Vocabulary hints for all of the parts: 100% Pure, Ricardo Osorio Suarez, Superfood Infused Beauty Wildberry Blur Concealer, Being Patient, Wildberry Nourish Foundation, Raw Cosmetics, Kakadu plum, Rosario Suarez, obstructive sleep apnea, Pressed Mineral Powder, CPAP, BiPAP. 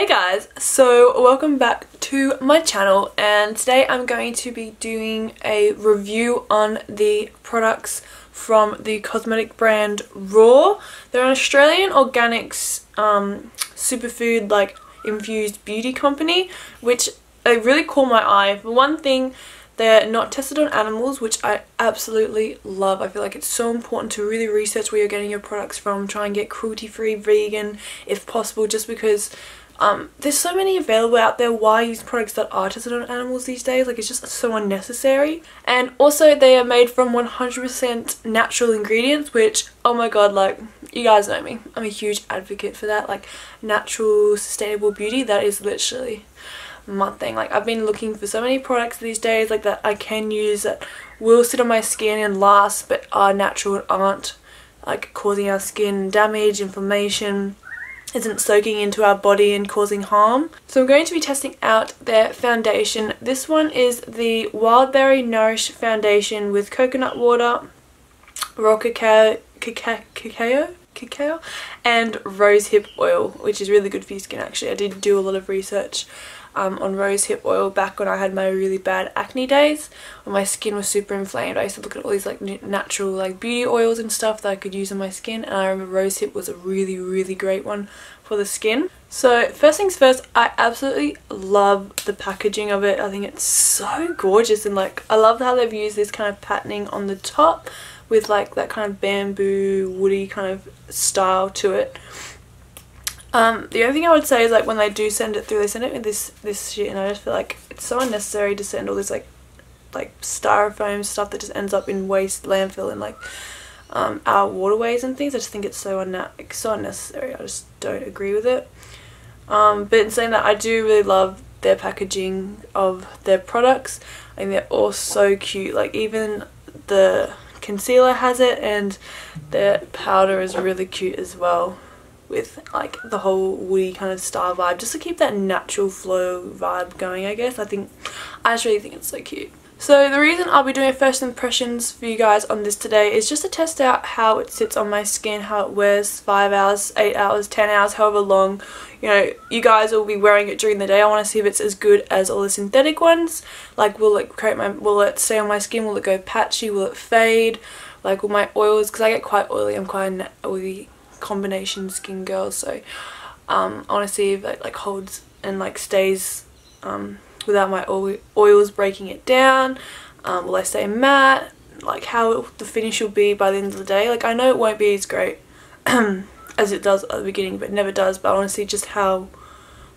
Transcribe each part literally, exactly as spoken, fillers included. Hey guys, so welcome back to my channel, and today I'm going to be doing a review on the products from the cosmetic brand Raw. They're an Australian organics um, superfood like infused beauty company, which they really caught my eye. For one thing, they're not tested on animals, which I absolutely love. I feel like it's so important to really research where you're getting your products from. Try and get cruelty-free, vegan, if possible, just because um, there's so many available out there. Why use products that are tested on animals these days? Like, it's just so unnecessary. And also, they are made from one hundred percent natural ingredients, which, oh my god, like, you guys know me. I'm a huge advocate for that. Like, natural, sustainable beauty, that is literally my thing. Like, I've been looking for so many products these days like that I can use that will sit on my skin and last, but are natural and aren't like causing our skin damage, inflammation, isn't soaking into our body and causing harm. So I'm going to be testing out their foundation. This one is the Wildberry Nourish Foundation with coconut water, raw cacao cacao cacao cacao and rosehip oil, which is really good for your skin. Actually, I did do a lot of research Um, on rosehip oil back when I had my really bad acne days, when my skin was super inflamed. I used to look at all these like natural like beauty oils and stuff that I could use on my skin, and I remember rosehip was a really really great one for the skin. So first things first, I absolutely love the packaging of it. I think it's so gorgeous, and like I love how they've used this kind of patterning on the top with like that kind of bamboo woody kind of style to it. Um, the only thing I would say is like when they do send it through, they send it with this this shit, and I just feel like it's so unnecessary to send all this like like styrofoam stuff that just ends up in waste, landfill, and like um, our waterways and things. I just think it's so unna it's so unnecessary. I just don't agree with it. Um, but in saying that, I do really love their packaging of their products. I think they're all so cute. Like even the concealer has it, and their powder is really cute as well, with like the whole woody kind of style vibe, just to keep that natural flow vibe going, I guess. I think, I just really think it's so cute. So the reason I'll be doing first impressions for you guys on this today is just to test out how it sits on my skin, how it wears, five hours, eight hours, ten hours, however long, you know, you guys will be wearing it during the day. I want to see if it's as good as all the synthetic ones. Like, will it create my, will it stay on my skin, will it go patchy, will it fade, like will my oils, because I get quite oily, I'm quite an oily combination skin girl, so um I want to see if it like holds and like stays um without my oil oils breaking it down. Um will I stay matte, like how it, the finish will be by the end of the day. Like I know it won't be as great as it does at the beginning, but it never does, but I want to see just how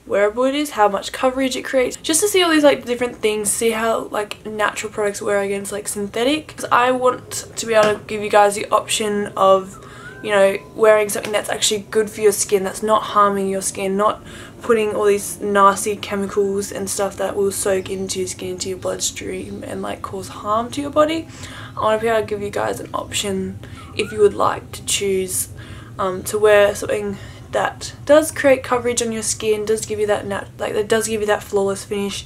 wearable it is, how much coverage it creates, just to see all these like different things, see how like natural products wear against like synthetic, because I want to be able to give you guys the option of, you know, wearing something that's actually good for your skin, that's not harming your skin, not putting all these nasty chemicals and stuff that will soak into your skin, into your bloodstream, and like cause harm to your body. I want to be able to give you guys an option if you would like to choose um, to wear something that does create coverage on your skin, does give you that nat like that does give you that flawless finish,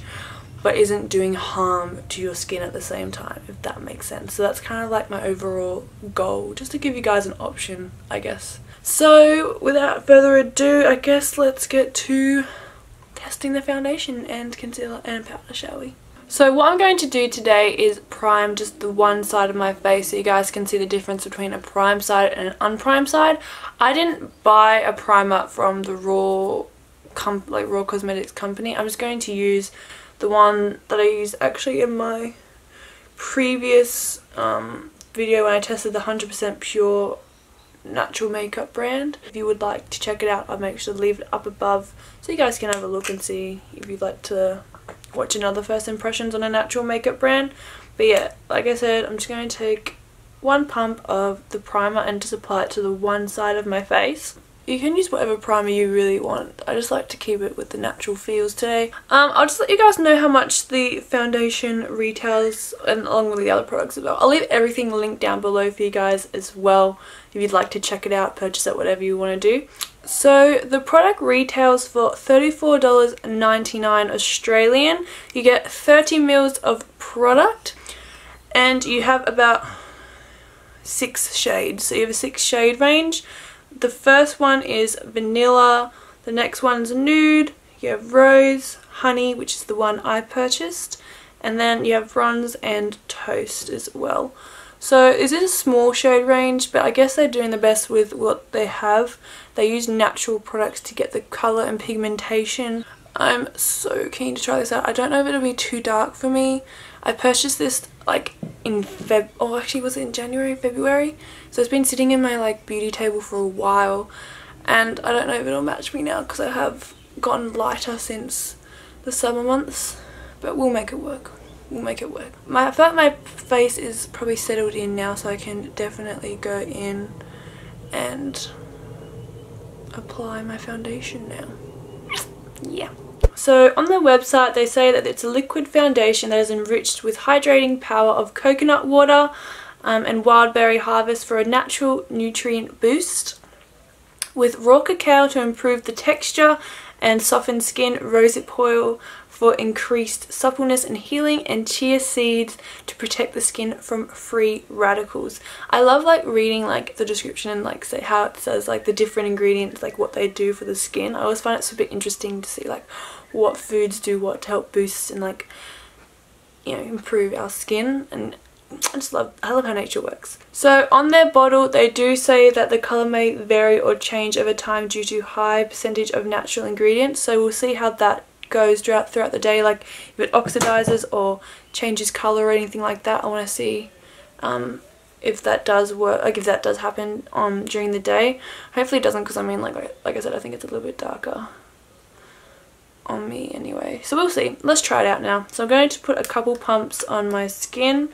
but isn't doing harm to your skin at the same time, if that makes sense. So that's kind of like my overall goal, just to give you guys an option, I guess. So without further ado, I guess let's get to testing the foundation and concealer and powder, shall we? So what I'm going to do today is prime just the one side of my face so you guys can see the difference between a prime side and an unprimed side. I didn't buy a primer from the Raw, com like Raw Cosmetics company. I'm just going to use the one that I used actually in my previous um, video when I tested the one hundred percent Pure natural makeup brand. If you would like to check it out, I'll make sure to leave it up above so you guys can have a look and see if you'd like to watch another first impressions on a natural makeup brand. But yeah, like I said, I'm just going to take one pump of the primer and just apply it to the one side of my face. You can use whatever primer you really want. I just like to keep it with the natural feels today. Um, I'll just let you guys know how much the foundation retails, and along with the other products as well. I'll leave everything linked down below for you guys as well, if you'd like to check it out, purchase it, whatever you want to do. So the product retails for thirty-four dollars ninety-nine Australian. You get thirty mils of product, and you have about six shades. So you have a six shade range. The first one is vanilla, the next one's nude, You have Rose, Honey, which is the one I purchased, and then you have Bronze and Toast as well. So it's in a small shade range, but I guess they're doing the best with what they have. They use natural products to get the colour and pigmentation. I'm so keen to try this out. I don't know if it'll be too dark for me. I purchased this like in Feb... Oh, actually, was it in January, February? So it's been sitting in my like beauty table for a while, and I don't know if it'll match me now because I have gotten lighter since the summer months. But we'll make it work. We'll make it work. My, I feel like my face is probably settled in now, so I can definitely go in and apply my foundation now. Yeah. So on their website they say that it's a liquid foundation that is enriched with hydrating power of coconut water um, and wildberry harvest for a natural nutrient boost, with raw cacao to improve the texture and soften skin, rosehip oil for increased suppleness and healing, and chia seeds to protect the skin from free radicals. I love like reading like the description and like say how it says like the different ingredients, like what they do for the skin. I always find it super interesting to see like what foods do what to help boost and like, you know, improve our skin. And I just love, I love how nature works. So on their bottle they do say that the colour may vary or change over time due to high percentage of natural ingredients, so we'll see how that goes throughout throughout the day, like if it oxidizes or changes color or anything like that. I want to see um if that does work, like if that does happen um during the day. Hopefully it doesn't, because I mean like like I said, I think it's a little bit darker on me anyway, so we'll see. Let's try it out now. So I'm going to put a couple pumps on my skin.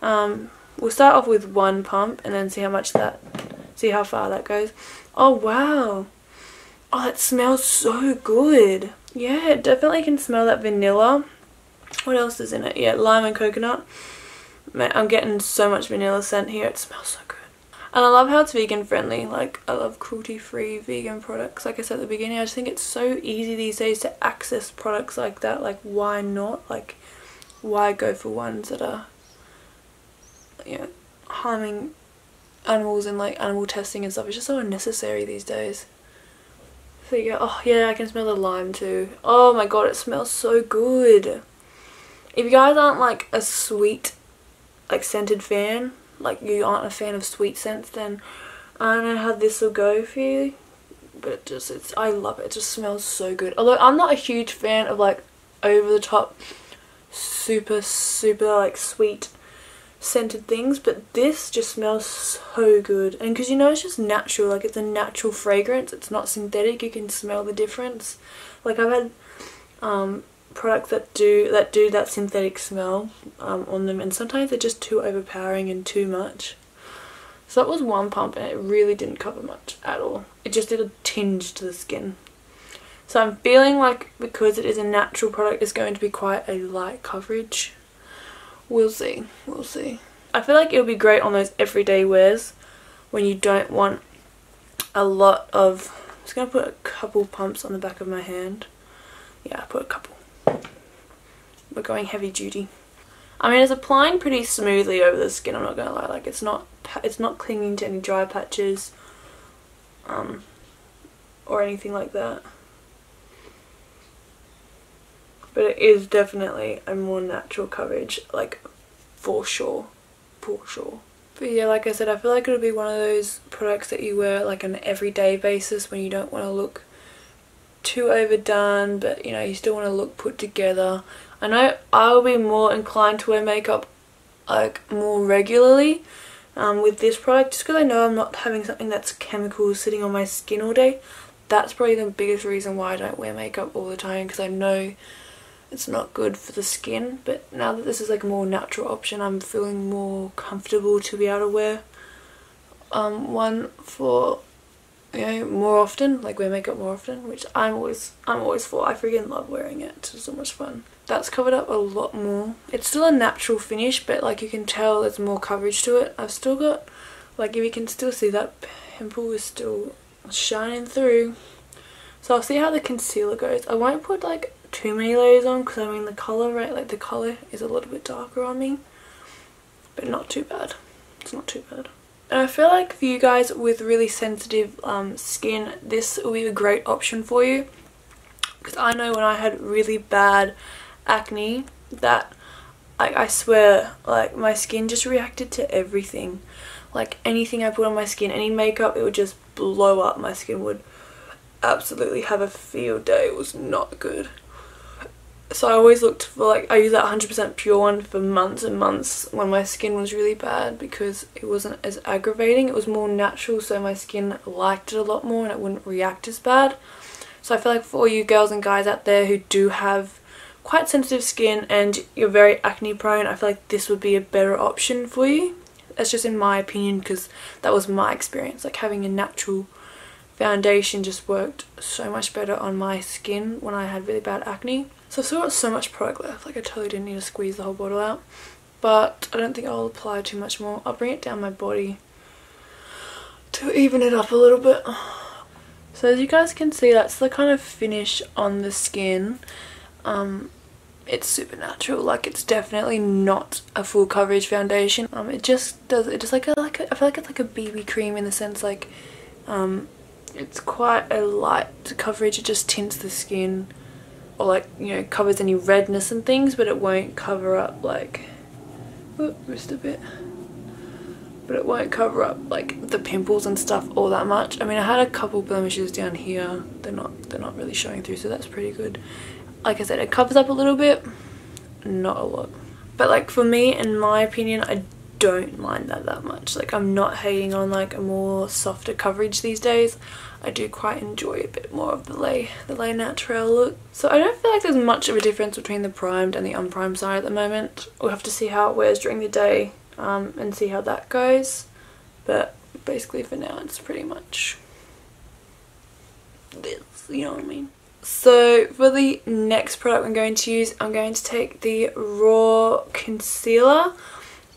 Um we'll start off with one pump and then see how much that see how far that goes. Oh wow, oh that smells so good. Yeah, it definitely can smell that vanilla. What else is in it? Yeah, lime and coconut. Man, I'm getting so much vanilla scent here. It smells so good. And I love how it's vegan friendly. Like, I love cruelty-free vegan products. Like I said at the beginning, I just think it's so easy these days to access products like that. Like, why not? Like, why go for ones that are, you know, harming animals and, like, animal testing and stuff? It's just so unnecessary these days. There you go. Oh yeah, I can smell the lime too. Oh my god, it smells so good. If you guys aren't like a sweet, like scented fan, like you aren't a fan of sweet scents, then I don't know how this will go for you. But it just, it's, I love it. It just smells so good. Although I'm not a huge fan of like over the top, super, super like sweet scented things, but this just smells so good. And because you know it's just natural, like it's a natural fragrance, it's not synthetic, you can smell the difference. Like I've had um products that do that do that synthetic smell um on them, and sometimes they're just too overpowering and too much. So that was one pump and it really didn't cover much at all. It just did a tinge to the skin. So I'm feeling like because it is a natural product, it's going to be quite a light coverage. We'll see, we'll see. I feel like it'll be great on those everyday wears when you don't want a lot of... I'm just going to put a couple pumps on the back of my hand. Yeah, I put a couple. We're going heavy duty. I mean, it's applying pretty smoothly over the skin, I'm not going to lie. Like, it's not, it's not clinging to any dry patches um, or anything like that. But it is definitely a more natural coverage, like for sure, for sure. But yeah, like I said, I feel like it'll be one of those products that you wear like on an everyday basis when you don't want to look too overdone, but you know, you still want to look put together. I know I'll be more inclined to wear makeup like more regularly um, with this product, just because I know I'm not having something that's chemicals sitting on my skin all day. That's probably the biggest reason why I don't wear makeup all the time, because I know it's not good for the skin. But now that this is like a more natural option, I'm feeling more comfortable to be able to wear um, one for, you know, more often, like wear makeup more often, which I'm always, I'm always for. I freaking love wearing it. It's so much fun. That's covered up a lot more. It's still a natural finish, but like you can tell there's more coverage to it. I've still got, like if you can still see, that pimple is still shining through. So I'll see how the concealer goes. I won't put like too many layers on, because I mean the colour, right, like the colour is a little bit darker on me, but not too bad. It's not too bad. And I feel like for you guys with really sensitive um, skin, this will be a great option for you, because I know when I had really bad acne that I, I swear, like, my skin just reacted to everything. Like, anything I put on my skin, any makeup, it would just blow up. My skin would absolutely have a field day. It was not good. So I always looked for, like, I used that one hundred percent Pure one for months and months when my skin was really bad, because it wasn't as aggravating. It was more natural, so my skin liked it a lot more and it wouldn't react as bad. So I feel like for all you girls and guys out there who do have quite sensitive skin and you're very acne prone, I feel like this would be a better option for you. That's just in my opinion, because that was my experience. Like, having a natural foundation just worked so much better on my skin when I had really bad acne. So I still got so much product left, like I totally didn't need to squeeze the whole bottle out. But I don't think I'll apply too much more. I'll bring it down my body to even it up a little bit. So as you guys can see, that's the kind of finish on the skin. Um, it's super natural, like it's definitely not a full coverage foundation. Um, it just does, it just like a, like a, I feel like it's like a B B cream in the sense, like, um, it's quite a light coverage. It just tints the skin, or, like, you know, covers any redness and things, but it won't cover up, like, whoop, missed a bit, but it won't cover up, like, the pimples and stuff all that much. I mean, I had a couple blemishes down here, they're not, they're not really showing through, so that's pretty good. Like I said, it covers up a little bit, not a lot, but, like, for me, in my opinion, I don't mind that that much. Like, I'm not hating on, like, a more softer coverage these days. I do quite enjoy a bit more of the lay the lay natural look. So I don't feel like there's much of a difference between the primed and the unprimed side at the moment. We'll have to see how it wears during the day um, and see how that goes. But basically for now it's pretty much this, you know what I mean. So for the next product I'm going to use, I'm going to take the Raw Concealer.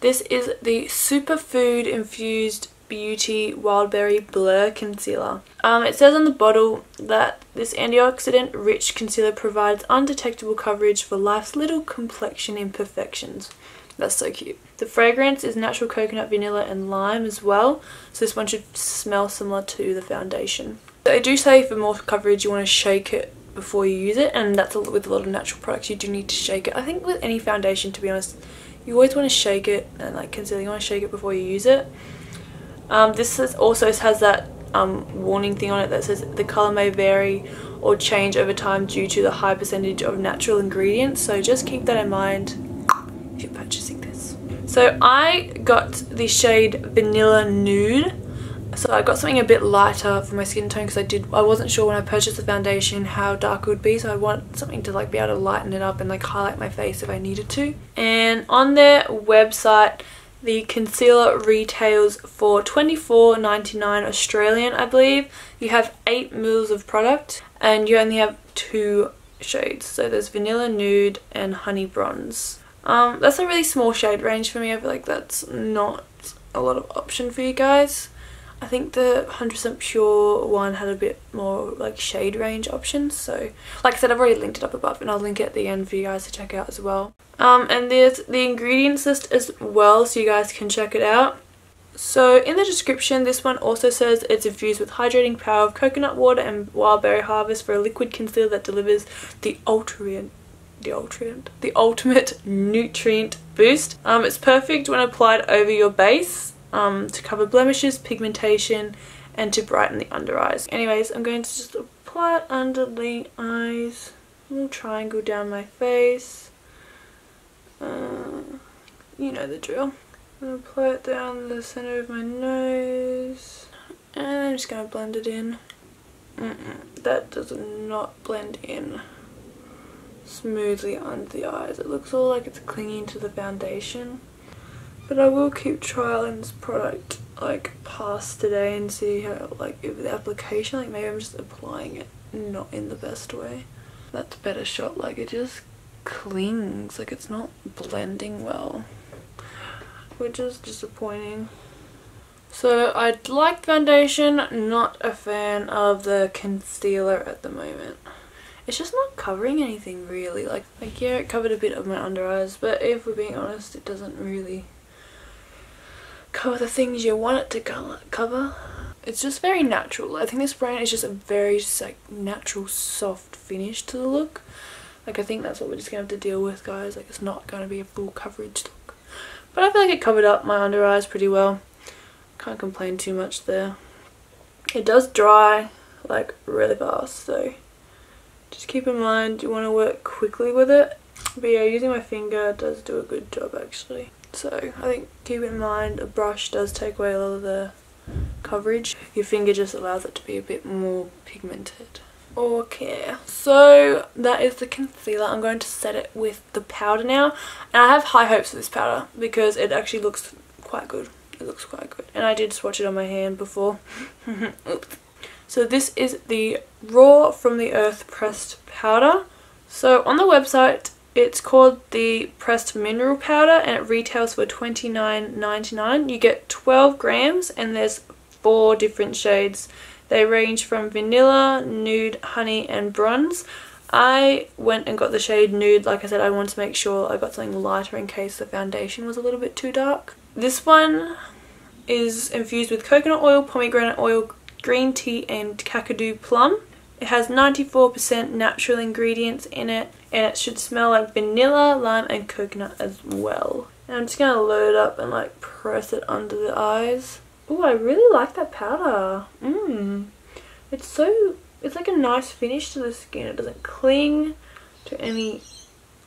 This is the Superfood Infused Beauty Wildberry Blur Concealer. Um, it says on the bottle that this antioxidant-rich concealer provides undetectable coverage for life's little complexion imperfections. That's so cute. The fragrance is natural coconut, vanilla and lime as well, so this one should smell similar to the foundation. They do say for more coverage you want to shake it before you use it, and that's with a lot of natural products, you do need to shake it. I think with any foundation, to be honest, you always want to shake it, and like concealer, you want to shake it before you use it. Um, this is also has that um, warning thing on it that says the colour may vary or change over time due to the high percentage of natural ingredients, so just keep that in mind if you're purchasing this. So I got the shade Vanilla Nude, so I got something a bit lighter for my skin tone, because I did I wasn't sure when I purchased the foundation how dark it would be, so I want something to like be able to lighten it up and like highlight my face if I needed to. And on their website, the concealer retails for twenty-four ninety-nine Australian, I believe. You have eight mils of product and you only have two shades, so there's Vanilla Nude and Honey Bronze. Um, that's a really small shade range for me. I feel like that's not a lot of option for you guys. I think the one hundred percent Pure one had a bit more like shade range options, so like I said, I've already linked it up above and I'll link it at the end for you guys to check out as well. Um, and there's the ingredients list as well, so you guys can check it out. So in the description, this one also says it's infused with hydrating power of coconut water and wildberry harvest for a liquid concealer that delivers the ultra the ultra the ultimate nutrient boost. Um, it's perfect when applied over your base. Um, to cover blemishes, pigmentation, and to brighten the under eyes. Anyways, I'm going to just apply it under the eyes, a little triangle down my face. Uh, you know the drill. I'm going to apply it down the center of my nose, and I'm just going to blend it in. Mm-mm, that does not blend in smoothly under the eyes. It looks all like it's clinging to the foundation. But I will keep trialing this product like past today and see how like if the application, like maybe I'm just applying it not in the best way. That's a better shot, like it just clings, like it's not blending well, which is disappointing. So I like foundation, not a fan of the concealer at the moment. It's just not covering anything really, like, like yeah, it covered a bit of my under eyes, but if we're being honest, it doesn't really cover the things you want it to cover. It's just very natural. I think this brand is just a very just like natural soft finish to the look. Like I think that's what we're just going to have to deal with, guys. Like it's not going to be a full coverage look. But I feel like it covered up my under eyes pretty well. Can't complain too much there. It does dry like really fast, so just keep in mind you want to work quickly with it. But yeah, using my finger does do a good job actually. So I think keep in mind a brush does take away a lot of the coverage. Your finger just allows it to be a bit more pigmented. Okay, so that is the concealer. I'm going to set it with the powder now, and I have high hopes for this powder because it actually looks quite good. It looks quite good, and I did swatch it on my hand before. So this is the Raw From The Earth Pressed Powder. So on the website it's called the Pressed Mineral Powder, and it retails for twenty-nine ninety-nine. You get twelve grams, and there's four different shades. They range from vanilla, nude, honey, and bronze. I went and got the shade nude. Like I said, I wanted to make sure I got something lighter in case the foundation was a little bit too dark. This one is infused with coconut oil, pomegranate oil, green tea, and Kakadu plum. It has ninety-four percent natural ingredients in it, and it should smell like vanilla, lime, and coconut as well. And I'm just going to load up and like press it under the eyes. Oh, I really like that powder. Mmm. It's so, it's like a nice finish to the skin. It doesn't cling to any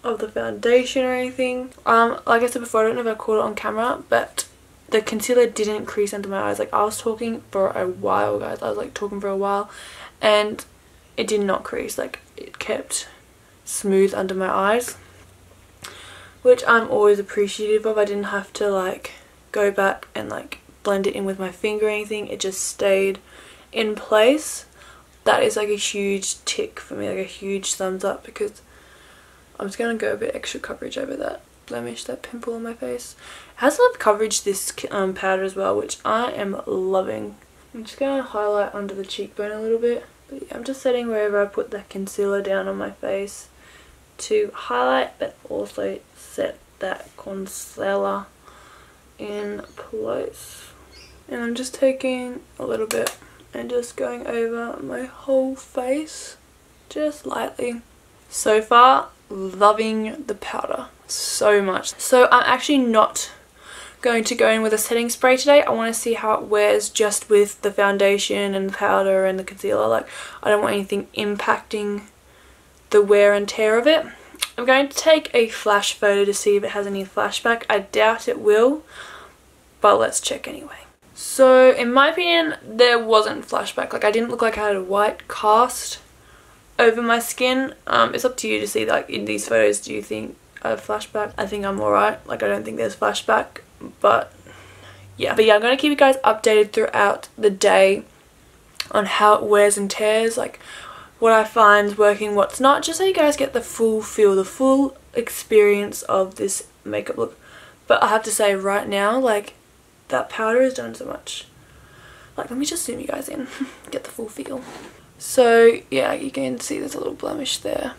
of the foundation or anything. Um, like I said before, I don't know if I caught it on camera, but the concealer didn't crease under my eyes. Like I was talking for a while, guys. I was like talking for a while, and it did not crease. Like it kept smooth under my eyes, which I'm always appreciative of. I didn't have to like go back and like blend it in with my finger or anything. It just stayed in place. That is like a huge tick for me, like a huge thumbs up, because I'm just gonna go a bit extra coverage over that blemish, that pimple on my face. It has a lot of coverage, this um, powder as well, which I am loving. I'm just gonna highlight under the cheekbone a little bit. But yeah, I'm just setting wherever I put that concealer down on my face to highlight, but also set that concealer in place. And I'm just taking a little bit and just going over my whole face, just lightly. So far, loving the powder so much. So I'm actually not going to go in with a setting spray today. I want to see how it wears just with the foundation and the powder and the concealer. Like I don't want anything impacting the wear and tear of it. I'm going to take a flash photo to see if it has any flashback. I doubt it will, but let's check anyway. So in my opinion, there wasn't flashback. Like I didn't look like I had a white cast over my skin. Um, it's up to you to see, like in these photos, do you think I have flashback? I think I'm alright. Like I don't think there's flashback. But yeah, but yeah, I'm going to keep you guys updated throughout the day on how it wears and tears, like what I find's working, what's not, just so you guys get the full feel, the full experience of this makeup look. But I have to say right now, like that powder has done so much. Like let me just zoom you guys in, get the full feel. So yeah, you can see there's a little blemish there.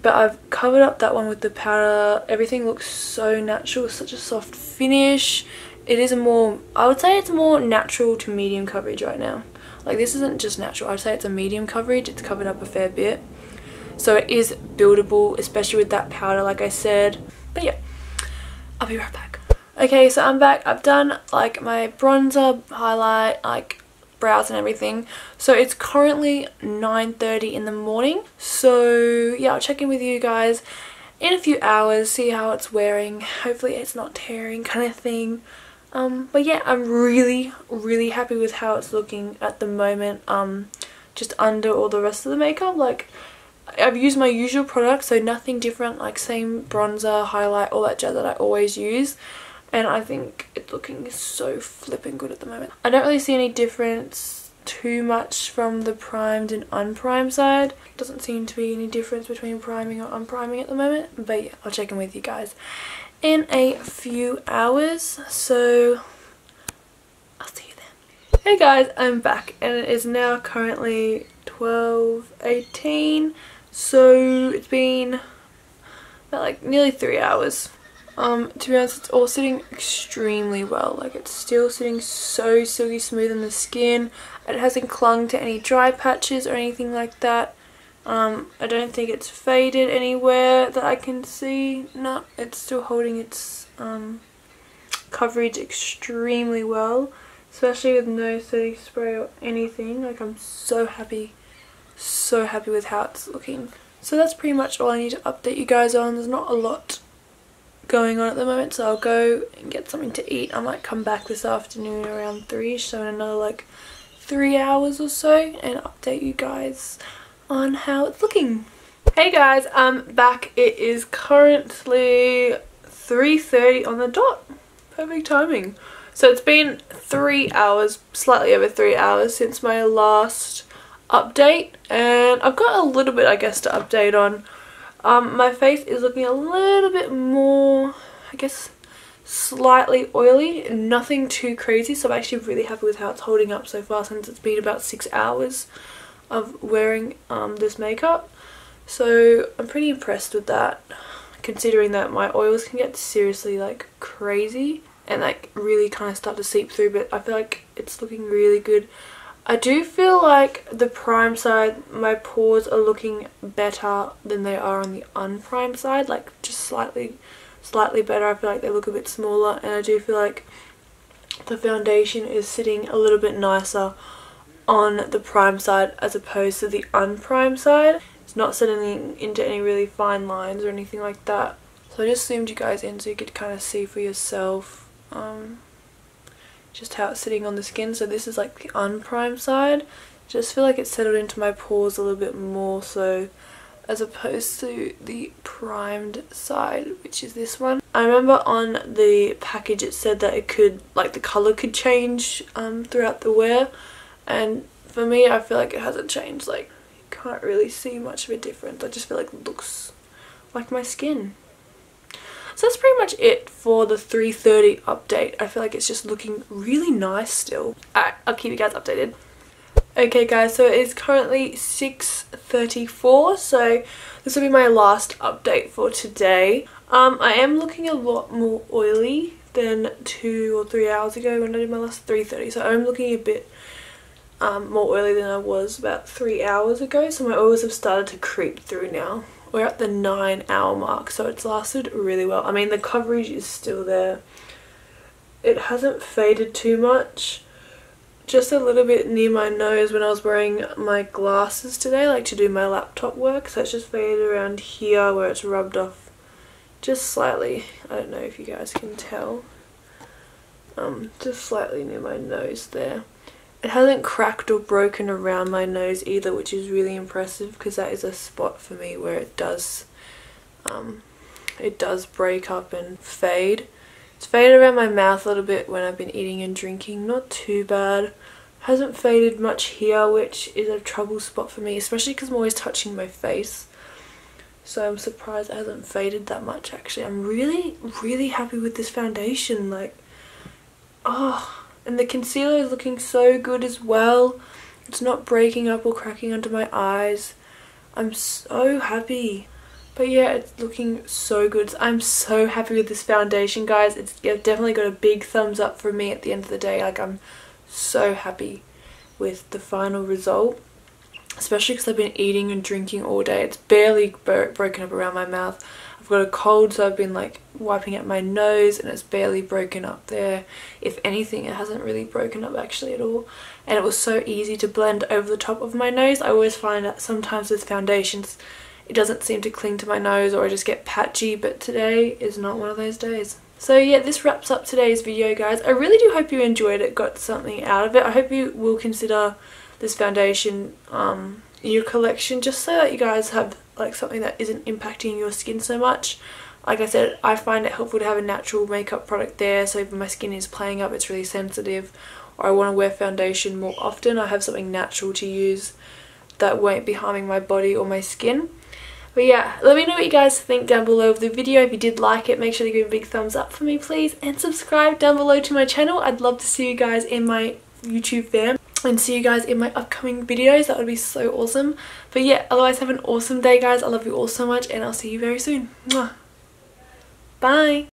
But I've covered up that one with the powder. Everything looks so natural, such a soft finish. It is a more, I would say it's more natural to medium coverage right now. Like this isn't just natural, I'd say it's a medium coverage. It's covered up a fair bit. So it is buildable, especially with that powder, like I said. But yeah, I'll be right back. Okay, so I'm back. I've done like my bronzer, highlight, like brows and everything. So it's currently nine thirty in the morning. So yeah, I'll check in with you guys in a few hours, see how it's wearing. Hopefully it's not tearing kind of thing. Um, but yeah, I'm really, really happy with how it's looking at the moment. Um, just under all the rest of the makeup. Like I've used my usual products, so nothing different, like same bronzer, highlight, all that jazz that I always use. And I think it's looking so flipping good at the moment. I don't really see any difference too much from the primed and unprimed side. Doesn't seem to be any difference between priming or unpriming at the moment. But yeah, I'll check in with you guys in a few hours. So I'll see you then. Hey guys, I'm back, and it is now currently twelve eighteen. So it's been about like nearly three hours. Um, to be honest, it's all sitting extremely well. Like, it's still sitting so silky smooth on the skin. It hasn't clung to any dry patches or anything like that. Um, I don't think it's faded anywhere that I can see. No, it's still holding its um, coverage extremely well, especially with no setting spray or anything. Like, I'm so happy, so happy with how it's looking. So that's pretty much all I need to update you guys on. There's not a lot going on at the moment, so I'll go and get something to eat. I might come back this afternoon around three-ish, so in another like three hours or so, and update you guys on how it's looking. Hey guys, I'm back. It is currently three thirty on the dot. Perfect timing. So it's been three hours, slightly over three hours since my last update, and I've got a little bit, I guess, to update on. Um, my face is looking a little bit more, I guess, slightly oily. Nothing too crazy, so I'm actually really happy with how it's holding up so far since it's been about six hours of wearing um, this makeup. So I'm pretty impressed with that, considering that my oils can get seriously like crazy and like really kind of start to seep through, but I feel like it's looking really good. I do feel like the prime side, my pores are looking better than they are on the unprimed side, like just slightly slightly better. I feel like they look a bit smaller, and I do feel like the foundation is sitting a little bit nicer on the prime side as opposed to the unprimed side. It's not setting into any really fine lines or anything like that. So I just zoomed you guys in so you could kind of see for yourself um, just how it's sitting on the skin. So this is like the unprimed side. Just feel like it's settled into my pores a little bit more so as opposed to the primed side, which is this one. I remember on the package it said that it could, like the colour could change um, throughout the wear. And for me, I feel like it hasn't changed. Like, you can't really see much of a difference. I just feel like it looks like my skin. So that's pretty much it for the three thirty update. I feel like it's just looking really nice still. Alright, I'll keep you guys updated. Okay guys, so it is currently six thirty-four, so this will be my last update for today. Um, I am looking a lot more oily than two or three hours ago when I did my last three thirty, so I'm looking a bit Um, more oily than I was about three hours ago, so my oils have started to creep through now. We're at the nine hour mark, so it's lasted really well. I mean, the coverage is still there. It hasn't faded too much. Just a little bit near my nose when I was wearing my glasses today, like to do my laptop work, so it's just faded around here where it's rubbed off just slightly. I don't know if you guys can tell. Um, just slightly near my nose there. It hasn't cracked or broken around my nose either, which is really impressive because that is a spot for me where it does um, it does break up and fade. It's faded around my mouth a little bit when I've been eating and drinking, not too bad. Hasn't faded much here, which is a trouble spot for me, especially because I'm always touching my face. So I'm surprised it hasn't faded that much actually. I'm really, really happy with this foundation. Like, oh... And the concealer is looking so good as well. It's not breaking up or cracking under my eyes. I'm so happy. But yeah, it's looking so good. I'm so happy with this foundation, guys. It's definitely got a big thumbs up from me at the end of the day. Like, I'm so happy with the final result. Especially because I've been eating and drinking all day. It's barely bro broken up around my mouth. I've got a cold, so I've been like wiping at my nose and it's barely broken up there. If anything, it hasn't really broken up actually at all. And it was so easy to blend over the top of my nose. I always find that sometimes with foundations it doesn't seem to cling to my nose or I just get patchy, but today is not one of those days. So yeah, this wraps up today's video, guys. I really do hope you enjoyed it, got something out of it. I hope you will consider this foundation um, your collection, just so that you guys have like something that isn't impacting your skin so much. Like I said, I find it helpful to have a natural makeup product there, so if my skin is playing up, it's really sensitive, or I want to wear foundation more often, I have something natural to use that won't be harming my body or my skin. But yeah, let me know what you guys think down below of the video. If you did like it, make sure to give a big thumbs up for me please, and subscribe down below to my channel. I'd love to see you guys in my YouTube fam and see you guys in my upcoming videos. That would be so awesome. But yeah, otherwise have an awesome day guys. I love you all so much and I'll see you very soon. Mwah. Bye.